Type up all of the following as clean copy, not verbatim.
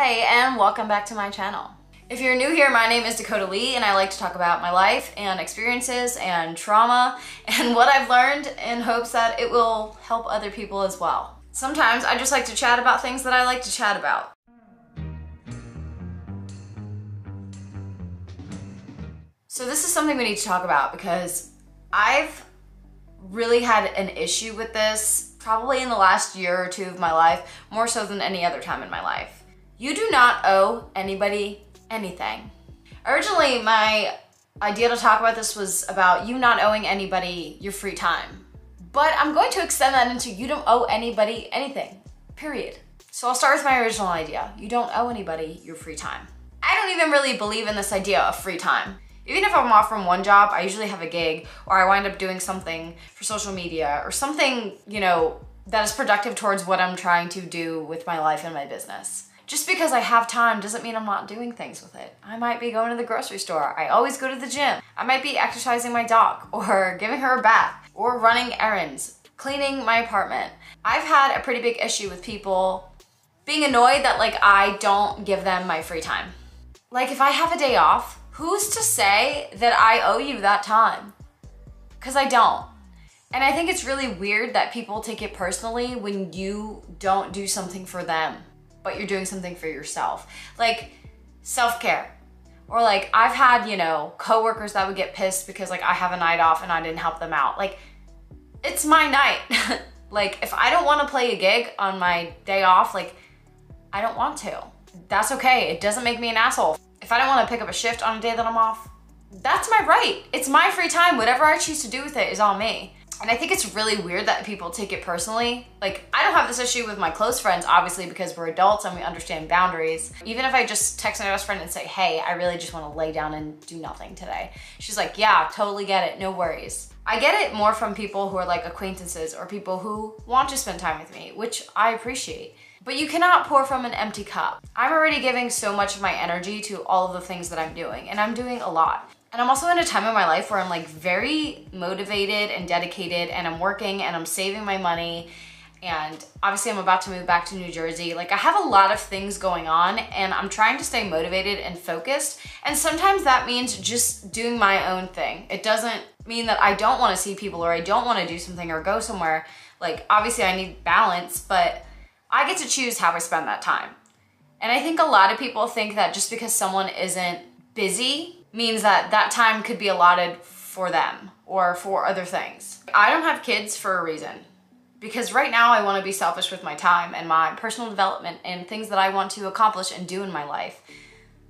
Hey, and welcome back to my channel. If you're new here, my name is Dakota Lee, and I like to talk about my life and experiences and trauma and what I've learned in hopes that it will help other people as well. Sometimes I just like to chat about things that I like to chat about. So this is something we need to talk about because I've really had an issue with this probably in the last year or two of my life, more so than any other time in my life. You do not owe anybody anything. Originally, my idea to talk about this was about you not owing anybody your free time. But I'm going to extend that into you don't owe anybody anything, period. So I'll start with my original idea. You don't owe anybody your free time. I don't even really believe in this idea of free time. Even if I'm off from one job, I usually have a gig or I wind up doing something for social media or something, you know, that is productive towards what I'm trying to do with my life and my business. Just because I have time doesn't mean I'm not doing things with it. I might be going to the grocery store. I always go to the gym. I might be exercising my dog or giving her a bath or running errands, cleaning my apartment. I've had a pretty big issue with people being annoyed that like I don't give them my free time. Like if I have a day off, who's to say that I owe you that time? Because I don't. And I think it's really weird that people take it personally when you don't do something for them. But you're doing something for yourself, like self-care. Or like I've had, you know, coworkers that would get pissed because like I have a night off and I didn't help them out. Like it's my night. Like if I don't want to play a gig on my day off, like I don't want to. That's okay. It doesn't make me an asshole. If I don't want to pick up a shift on a day that I'm off, that's my right. It's my free time. Whatever I choose to do with it is on me. And I think it's really weird that people take it personally. Like, I don't have this issue with my close friends, obviously, because we're adults and we understand boundaries. Even if I just text my best friend and say, hey, I really just want to lay down and do nothing today. She's like, yeah, totally get it, no worries. I get it more from people who are like acquaintances or people who want to spend time with me, which I appreciate. But you cannot pour from an empty cup. I'm already giving so much of my energy to all of the things that I'm doing, and I'm doing a lot. And I'm also in a time in my life where I'm like very motivated and dedicated, and I'm working and I'm saving my money, and obviously I'm about to move back to New Jersey. Like I have a lot of things going on and I'm trying to stay motivated and focused, and sometimes that means just doing my own thing. It doesn't mean that I don't want to see people or I don't want to do something or go somewhere. Like obviously I need balance, but I get to choose how I spend that time. And I think a lot of people think that just because someone isn't busy means that that time could be allotted for them or for other things. I don't have kids for a reason, because right now I want to be selfish with my time and my personal development and things that I want to accomplish and do in my life.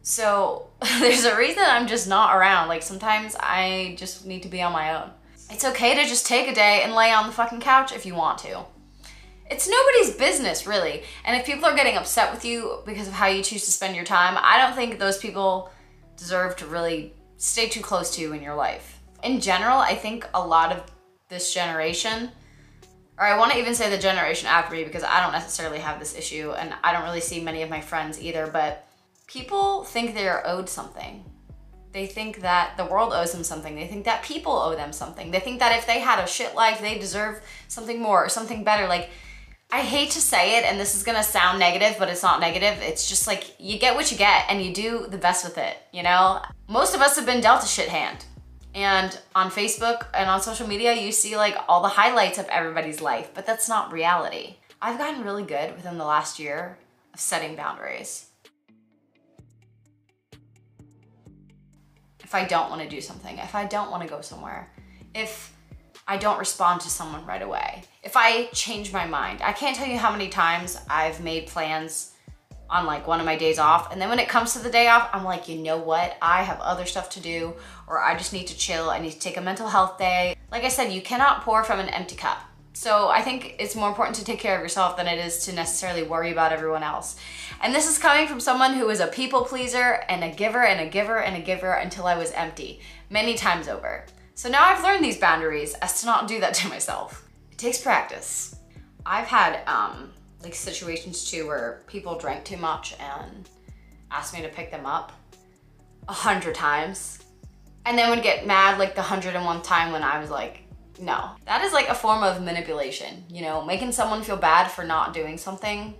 So there's a reason I'm just not around. Like sometimes I just need to be on my own. It's okay to just take a day and lay on the fucking couch if you want to. It's nobody's business, really. And if people are getting upset with you because of how you choose to spend your time, I don't think those people deserve to really stay too close to you in your life. In general, I think a lot of this generation, or I want to even say the generation after me, because I don't necessarily have this issue and I don't really see many of my friends either, but people think they are owed something. They think that the world owes them something. They think that people owe them something. They think that if they had a shit life, they deserve something more or something better. Like, I hate to say it, and this is gonna sound negative, but it's not negative. It's just like, you get what you get and you do the best with it, you know? Most of us have been dealt a shit hand. And on Facebook and on social media, you see like all the highlights of everybody's life, but that's not reality. I've gotten really good within the last year of setting boundaries. If I don't wanna do something, if I don't wanna go somewhere, if I don't respond to someone right away, if I change my mind. I can't tell you how many times I've made plans on like one of my days off, and then when it comes to the day off, I'm like, you know what? I have other stuff to do, or I just need to chill. I need to take a mental health day. Like I said, you cannot pour from an empty cup. So I think it's more important to take care of yourself than it is to necessarily worry about everyone else. And this is coming from someone who is a people pleaser and a giver and a giver and a giver until I was empty, many times over. So now I've learned these boundaries as to not do that to myself. It takes practice. I've had like situations too where people drank too much and asked me to pick them up 100 times. And then would get mad like the 101st time when I was like, no. That is like a form of manipulation, you know, making someone feel bad for not doing something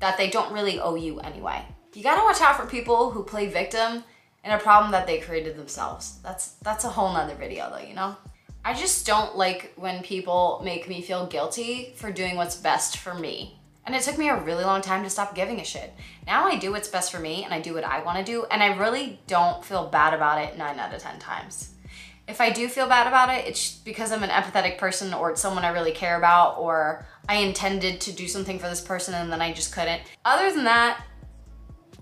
that they don't really owe you anyway. You gotta watch out for people who play victim in a problem that they created themselves. That's a whole nother video though, you know? I just don't like when people make me feel guilty for doing what's best for me. And it took me a really long time to stop giving a shit. Now I do what's best for me and I do what I wanna do, and I really don't feel bad about it 9 out of 10 times. If I do feel bad about it, it's because I'm an empathetic person, or it's someone I really care about, or I intended to do something for this person and then I just couldn't. Other than that,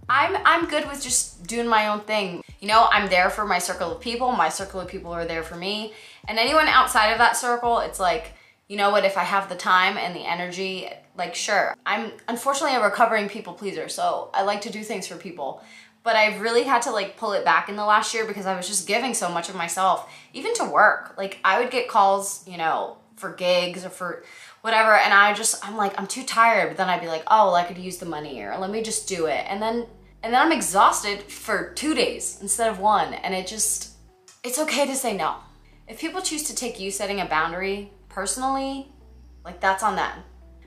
I'm good with just doing my own thing. You know, I'm there for my circle of people are there for me. And anyone outside of that circle, it's like, you know what, if I have the time and the energy, like sure. I'm unfortunately a recovering people pleaser, so I like to do things for people. But I've really had to like pull it back in the last year because I was just giving so much of myself, even to work. Like I would get calls, you know, for gigs or for whatever, and I'm like, I'm too tired, but then I'd be like, oh, well, I could use the money, or let me just do it. And then I'm exhausted for 2 days instead of one, and it's okay to say no. If people choose to take you setting a boundary personally, like that's on them.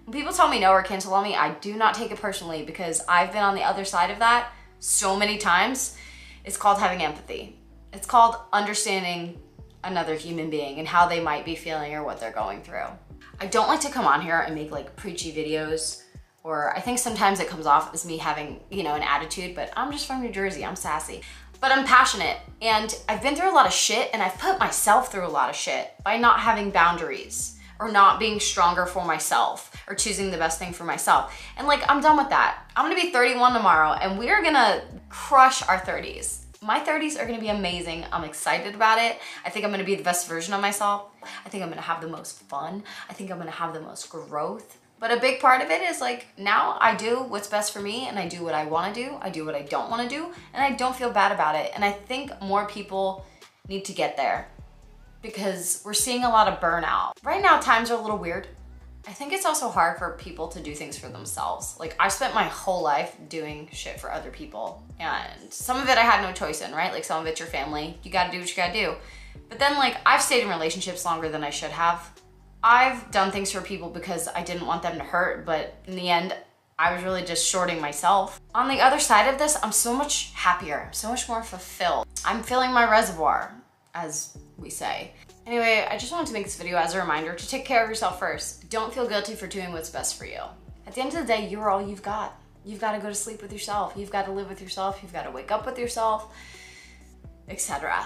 When people tell me no or cancel on me, I do not take it personally because I've been on the other side of that so many times. It's called having empathy. It's called understanding another human being and how they might be feeling or what they're going through. I don't like to come on here and make like preachy videos, or I think sometimes it comes off as me having, you know, an attitude, but I'm just from New Jersey, I'm sassy. But I'm passionate, and I've been through a lot of shit, and I've put myself through a lot of shit by not having boundaries or not being stronger for myself or choosing the best thing for myself. And like, I'm done with that. I'm gonna be 31 tomorrow, and we are gonna crush our 30s. My 30s are gonna be amazing. I'm excited about it. I think I'm gonna be the best version of myself. I think I'm gonna have the most fun. I think I'm gonna have the most growth. But a big part of it is like, now I do what's best for me, and I do what I wanna do, I do what I don't wanna do, and I don't feel bad about it. And I think more people need to get there because we're seeing a lot of burnout. Right now, times are a little weird. I think it's also hard for people to do things for themselves. Like I spent my whole life doing shit for other people, and some of it I had no choice in, right? Like some of it's your family, you gotta do what you gotta do. But then like I've stayed in relationships longer than I should have. I've done things for people because I didn't want them to hurt, but in the end, I was really just shorting myself. On the other side of this, I'm so much happier, I'm so much more fulfilled. I'm filling my reservoir, as we say. Anyway, I just wanted to make this video as a reminder to take care of yourself first. Don't feel guilty for doing what's best for you. At the end of the day, you are all you've got. You've got to go to sleep with yourself. You've got to live with yourself. You've got to wake up with yourself, etc.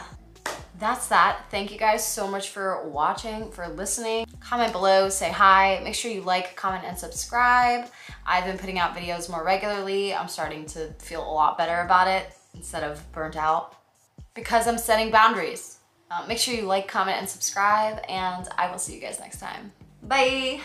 That's that. Thank you guys so much for watching, for listening. Comment below, say hi. Make sure you like, comment, and subscribe. I've been putting out videos more regularly. I'm starting to feel a lot better about it instead of burnt out because I'm setting boundaries. Make sure you like, comment, and subscribe, and I will see you guys next time. Bye.